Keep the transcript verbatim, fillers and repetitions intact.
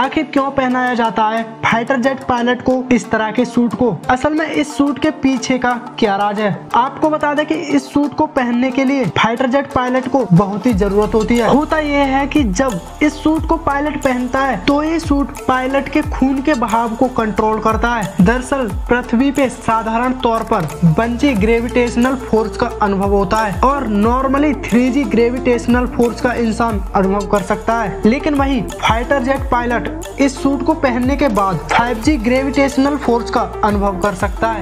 आखिर क्यों पहनाया जाता है फाइटर जेट पायलट को इस तरह के सूट को? असल में इस सूट के पीछे का क्या राज है? आपको बता दें कि इस सूट को पहनने के लिए फाइटर जेट पायलट को बहुत ही जरूरत होती है। होता यह है कि जब इस सूट को पायलट पहनता है तो ये सूट पायलट के खून के बहाव को कंट्रोल करता है। दरअसल पृथ्वी पे साधारण तौर पर बंजी ग्रेविटेशनल फोर्स का अनुभव होता है और normally three G gravitational force का इंसान अनुभव कर सकता है, लेकिन वही फाइटर जेट पायलट इस सूट को पहनने के बाद फाइव जी ग्रेविटेशनल फोर्स का अनुभव कर सकता है।